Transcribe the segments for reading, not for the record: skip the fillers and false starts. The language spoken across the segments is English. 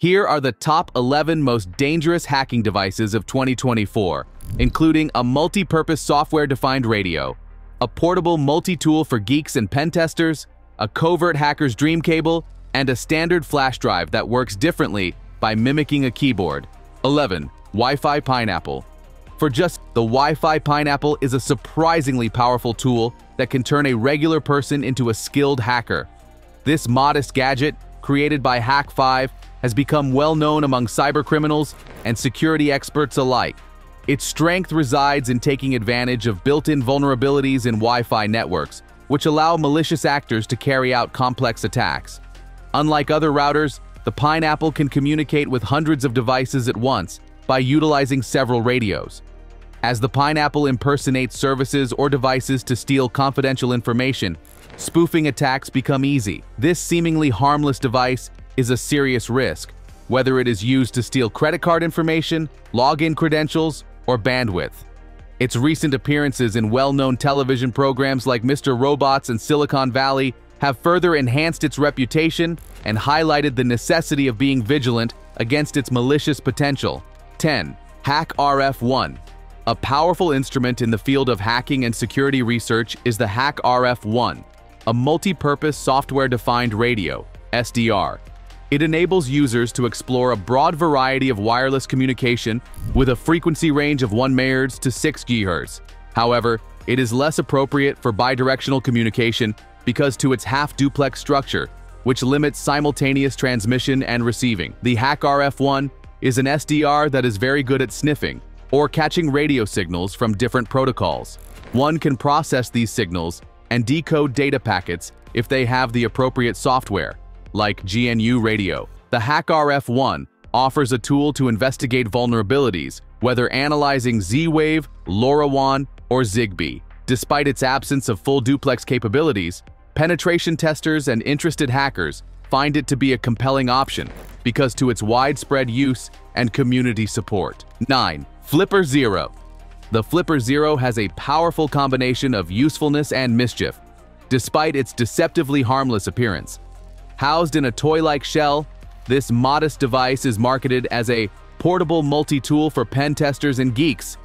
Here are the top 11 most dangerous hacking devices of 2024, including a multi-purpose software-defined radio, a portable multi-tool for geeks and pen testers, a covert hacker's dream cable, and a standard flash drive that works differently by mimicking a keyboard. 11. Wi-Fi Pineapple. The Wi-Fi Pineapple is a surprisingly powerful tool that can turn a regular person into a skilled hacker. This modest gadget, created by Hack5, has become well known among cybercriminals and security experts alike. Its strength resides in taking advantage of built-in vulnerabilities in Wi-Fi networks, which allow malicious actors to carry out complex attacks. Unlike other routers, the Pineapple can communicate with hundreds of devices at once by utilizing several radios. As the Pineapple impersonates services or devices to steal confidential information, spoofing attacks become easy. This seemingly harmless device is a serious risk, whether it is used to steal credit card information, login credentials, or bandwidth. Its recent appearances in well-known television programs like Mr. Robot's and Silicon Valley have further enhanced its reputation and highlighted the necessity of being vigilant against its malicious potential. 10. HackRF One. A powerful instrument in the field of hacking and security research is the HackRF One, a multi-purpose software-defined radio (SDR). It enables users to explore a broad variety of wireless communication with a frequency range of 1 MHz to 6 GHz. However, it is less appropriate for bidirectional communication because to its half-duplex structure, which limits simultaneous transmission and receiving. The HackRF One is an SDR that is very good at sniffing or catching radio signals from different protocols. One can process these signals and decode data packets if they have the appropriate software, like GNU Radio. The HackRF One offers a tool to investigate vulnerabilities, whether analyzing Z-Wave, LoRaWAN, or Zigbee. Despite its absence of full duplex capabilities, penetration testers and interested hackers find it to be a compelling option because to its widespread use and community support. 9. Flipper Zero. The Flipper Zero has a powerful combination of usefulness and mischief, despite its deceptively harmless appearance. Housed in a toy-like shell, this modest device is marketed as a portable multi-tool for pen testers and geeks.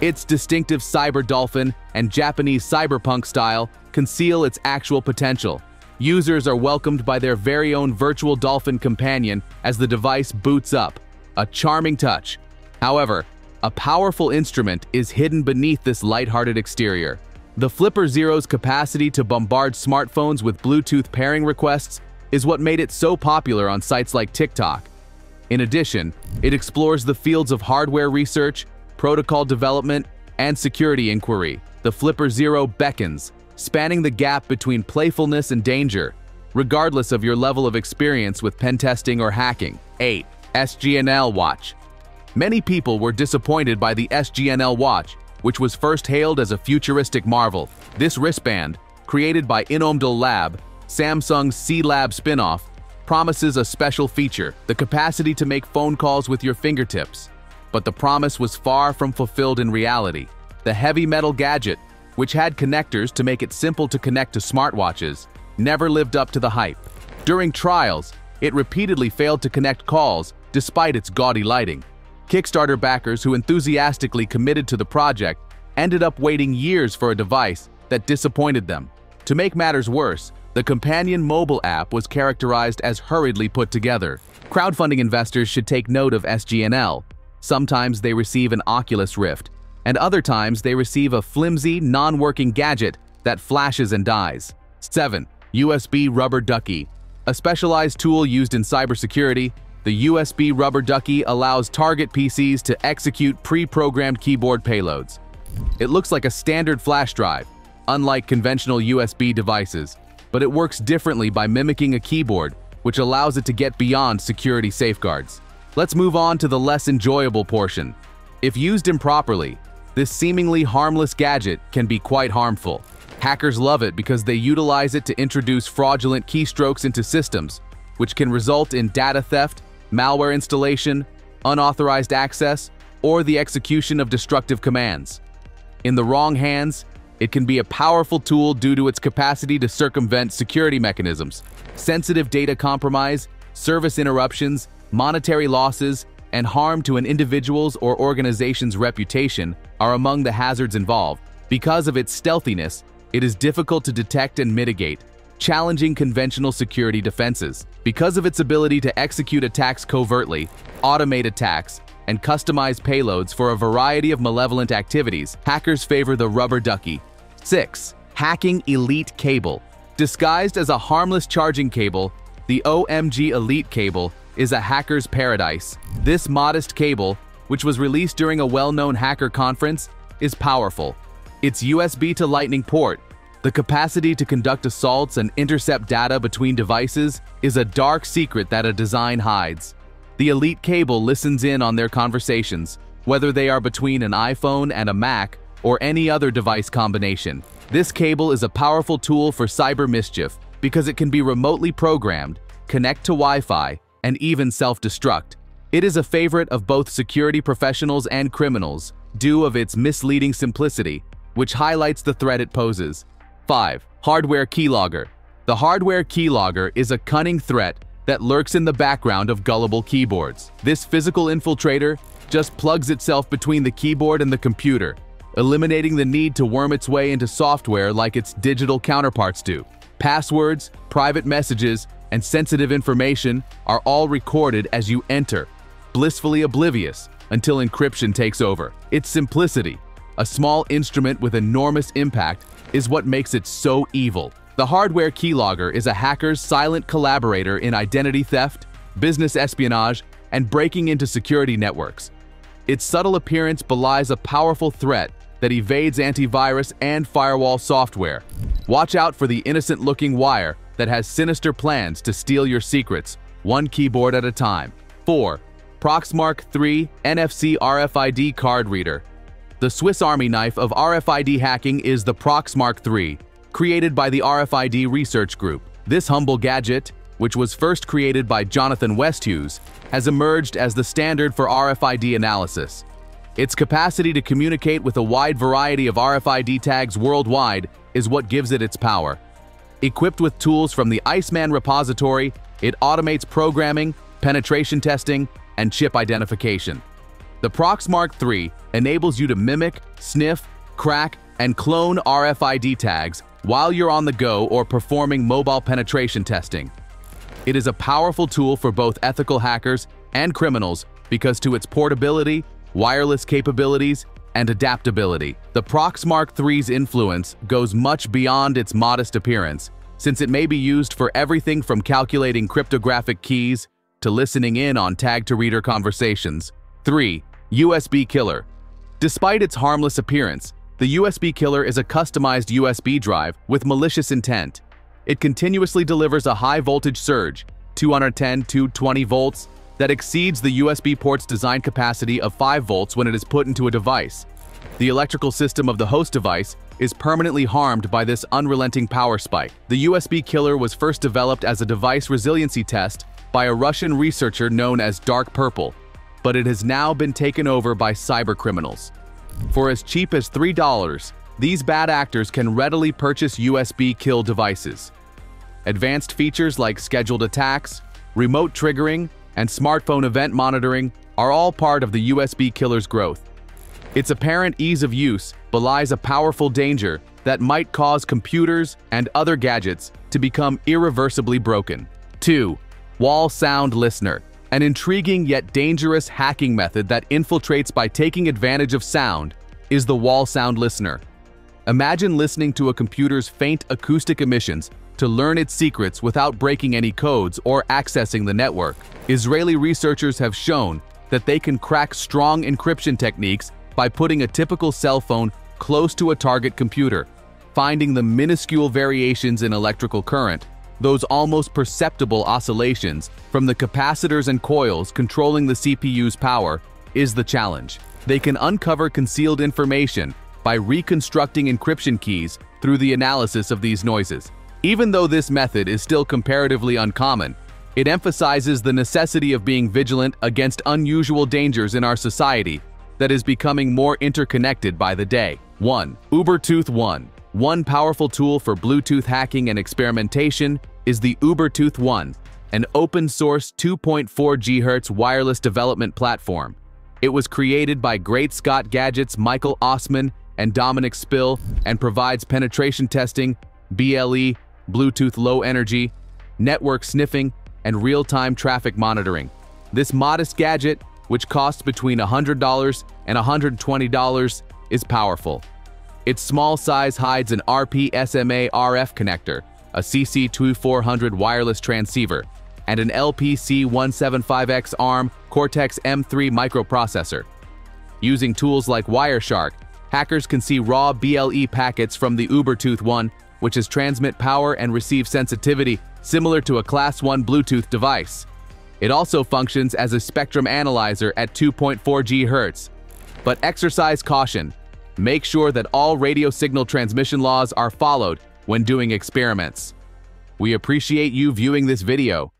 Its distinctive cyber dolphin and Japanese cyberpunk style conceal its actual potential. Users are welcomed by their very own virtual dolphin companion as the device boots up, a charming touch. However, a powerful instrument is hidden beneath this lighthearted exterior. The Flipper Zero's capacity to bombard smartphones with Bluetooth pairing requests is what made it so popular on sites like TikTok. In addition, it explores the fields of hardware research, protocol development, and security inquiry. The Flipper Zero beckons, spanning the gap between playfulness and danger, regardless of your level of experience with pen testing or hacking. 8. SGNL Watch. Many people were disappointed by the SGNL watch, which was first hailed as a futuristic marvel. This wristband, created by Inomdel Lab, Samsung's C-Lab spinoff, promises a special feature, the capacity to make phone calls with your fingertips. But the promise was far from fulfilled in reality. The heavy metal gadget, which had connectors to make it simple to connect to smartwatches, never lived up to the hype. During trials, it repeatedly failed to connect calls despite its gaudy lighting. Kickstarter backers who enthusiastically committed to the project ended up waiting years for a device that disappointed them. To make matters worse, the companion mobile app was characterized as hurriedly put together. Crowdfunding investors should take note of SGNL. Sometimes they receive an Oculus Rift, and other times they receive a flimsy, non-working gadget that flashes and dies. 7. USB Rubber Ducky. A specialized tool used in cybersecurity, the USB Rubber Ducky allows target PCs to execute pre-programmed keyboard payloads. It looks like a standard flash drive, unlike conventional USB devices, but it works differently by mimicking a keyboard, which allows it to get beyond security safeguards. Let's move on to the less enjoyable portion. If used improperly, this seemingly harmless gadget can be quite harmful. Hackers love it because they utilize it to introduce fraudulent keystrokes into systems, which can result in data theft, malware installation, unauthorized access, or the execution of destructive commands. In the wrong hands, it can be a powerful tool due to its capacity to circumvent security mechanisms. Sensitive data compromise, service interruptions, monetary losses, and harm to an individual's or organization's reputation are among the hazards involved. Because of its stealthiness, it is difficult to detect and mitigate, challenging conventional security defenses. Because of its ability to execute attacks covertly, automate attacks, and customize payloads for a variety of malevolent activities, hackers favor the rubber ducky. 6. Hacking Elite Cable. Disguised as a harmless charging cable, the OMG Elite Cable is a hacker's paradise. This modest cable, which was released during a well-known hacker conference, is powerful. Its USB to Lightning port, the capacity to conduct assaults and intercept data between devices, is a dark secret that a design hides. The Elite Cable listens in on their conversations, whether they are between an iPhone and a Mac or any other device combination. This cable is a powerful tool for cyber mischief because it can be remotely programmed, connect to Wi-Fi, and even self-destruct. It is a favorite of both security professionals and criminals, due to its misleading simplicity, which highlights the threat it poses. 5. Hardware Keylogger. The hardware keylogger is a cunning threat that lurks in the background of gullible keyboards. This physical infiltrator just plugs itself between the keyboard and the computer, eliminating the need to worm its way into software like its digital counterparts do. Passwords, private messages, and sensitive information are all recorded as you enter, blissfully oblivious until encryption takes over. Its simplicity, a small instrument with enormous impact, is what makes it so evil. The hardware keylogger is a hacker's silent collaborator in identity theft, business espionage, and breaking into security networks. Its subtle appearance belies a powerful threat that evades antivirus and firewall software. Watch out for the innocent-looking wire that has sinister plans to steal your secrets, one keyboard at a time. 4. Proxmark III NFC RFID Card Reader. The Swiss Army knife of RFID hacking is the Proxmark III, created by the RFID Research Group. This humble gadget, which was first created by Jonathan Westhues, has emerged as the standard for RFID analysis. Its capacity to communicate with a wide variety of RFID tags worldwide is what gives it its power. Equipped with tools from the Iceman repository, it automates programming, penetration testing, and chip identification. The Proxmark III enables you to mimic, sniff, crack, and clone RFID tags while you're on the go or performing mobile penetration testing. It is a powerful tool for both ethical hackers and criminals because to its portability, wireless capabilities, and adaptability. The Proxmark III's influence goes much beyond its modest appearance, since it may be used for everything from calculating cryptographic keys to listening in on tag-to-reader conversations. 3. USB Killer. Despite its harmless appearance, the USB Killer is a customized USB drive with malicious intent. It continuously delivers a high-voltage surge, 210 to 220 volts, that exceeds the USB port's design capacity of 5 volts when it is put into a device. The electrical system of the host device is permanently harmed by this unrelenting power spike. The USB Killer was first developed as a device resiliency test by a Russian researcher known as Dark Purple, but it has now been taken over by cybercriminals. For as cheap as $3, these bad actors can readily purchase USB kill devices. Advanced features like scheduled attacks, remote triggering, and smartphone event monitoring are all part of the USB killer's growth. Its apparent ease of use belies a powerful danger that might cause computers and other gadgets to become irreversibly broken. 2. Wall Sound Listener. An intriguing yet dangerous hacking method that infiltrates by taking advantage of sound is the wall sound listener. Imagine listening to a computer's faint acoustic emissions to learn its secrets without breaking any codes or accessing the network. Israeli researchers have shown that they can crack strong encryption techniques by putting a typical cell phone close to a target computer, finding the minuscule variations in electrical current, those almost perceptible oscillations from the capacitors and coils controlling the CPU's power is the challenge. They can uncover concealed information by reconstructing encryption keys through the analysis of these noises. Even though this method is still comparatively uncommon, it emphasizes the necessity of being vigilant against unusual dangers in our society that is becoming more interconnected by the day. 1. Ubertooth One. One powerful tool for Bluetooth hacking and experimentation is the Ubertooth One, an open-source 2.4 GHz wireless development platform. It was created by Great Scott Gadgets' Michael Osman and Dominic Spill and provides penetration testing, BLE, Bluetooth low energy, network sniffing, and real-time traffic monitoring. This modest gadget, which costs between $100 and $120, is powerful. Its small size hides an RP-SMA-RF connector, a CC2400 wireless transceiver, and an LPC175X ARM Cortex-M3 microprocessor. Using tools like Wireshark, hackers can see raw BLE packets from the Ubertooth One, which is transmit power and receive sensitivity, similar to a Class 1 Bluetooth device. It also functions as a spectrum analyzer at 2.4 GHz. But exercise caution. Make sure that all radio signal transmission laws are followed when doing experiments. We appreciate you viewing this video.